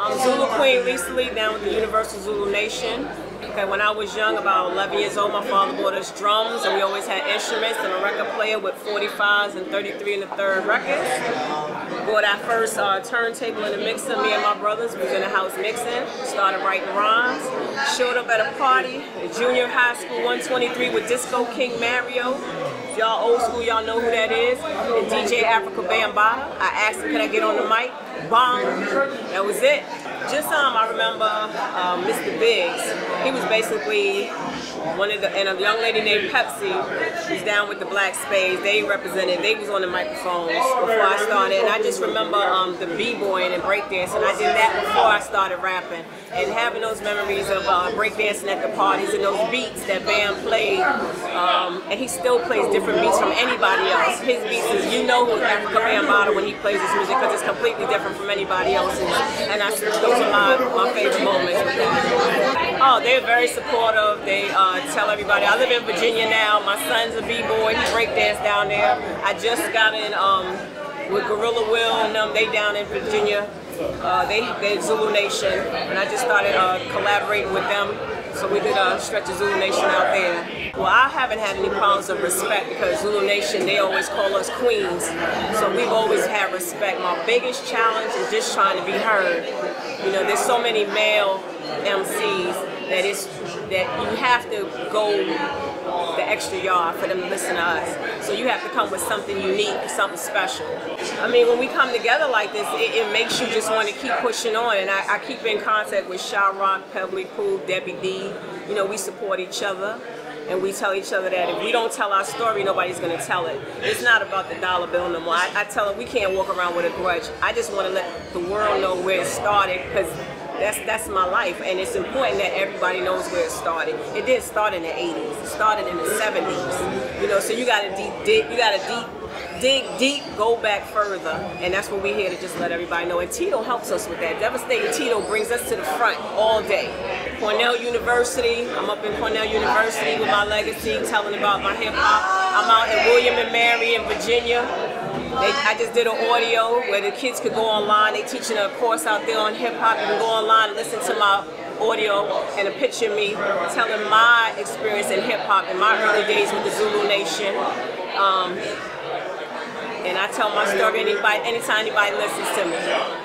I'm Zulu Queen Lisa Lee, down with the Universal Zulu Nation. Okay, when I was young, about 11 years old, my father bought us drums, and we always had instruments and a record player with 45s and 33 1/3 records. We bought our first turntable and a mixer. Me and my brothers was in the house mixing, started writing rhymes. Showed up at a party at junior high school 123 with Disco King Mario. Y'all old school, y'all know who that is. And DJ Africa Bambaataa. I asked him, can I get on the mic? Bomb. That was it. Just I remember Mr. Biggs. He was basically one of the, and a young lady named Pepsi was down with the Black Spades. They represented, they was on the microphones before I started. And I just remember the b-boying and breakdancing. I did that before I started rapping. And having those memories of breakdancing at the parties and those beats that Bam played. And he still plays different beats from anybody else. His beats is, you know who Afrika Bambaataa when he plays his music, because it's completely different from anybody else's. And I, those are my favorite moments with that. Oh, they're very supportive. They tell everybody. I live in Virginia now. My son's a b-boy. He breakdance down there. I just got in with Gorilla Will and them. They down in Virginia. They're Zulu Nation, and I just started collaborating with them. So we did stretch of Zulu Nation out there. Well, I haven't had any problems of respect because Zulu Nation, they always call us queens. So we've always had respect. My biggest challenge is just trying to be heard. You know, there's so many male MCs that you have to go the extra yard for them to listen to us. So you have to come with something unique, something special. I mean, when we come together like this, it makes you just want to keep pushing on. And I keep in contact with Shaw Rock, Pebbley Pooh, Debbie D. You know, we support each other. And we tell each other that if we don't tell our story, nobody's going to tell it. It's not about the dollar bill no more. I tell them we can't walk around with a grudge. I just want to let the world know where it started, because that's my life, and it's important that everybody knows where it started. It didn't start in the 80s. It started in the 70s. You know, so you got to dig deep, go back further, and that's what we're here to just let everybody know. And Tito helps us with that. Devastating Tito brings us to the front all day. Cornell University, I'm up in Cornell University with my legacy, telling about my hip hop. I'm out in William and Mary in Virginia. I just did an audio where the kids could go online. They're teaching a course out there on hip hop. You can go online and listen to my audio and a picture of me telling my experience in hip hop in my early days with the Zulu Nation. And I tell my story anytime anybody listens to me.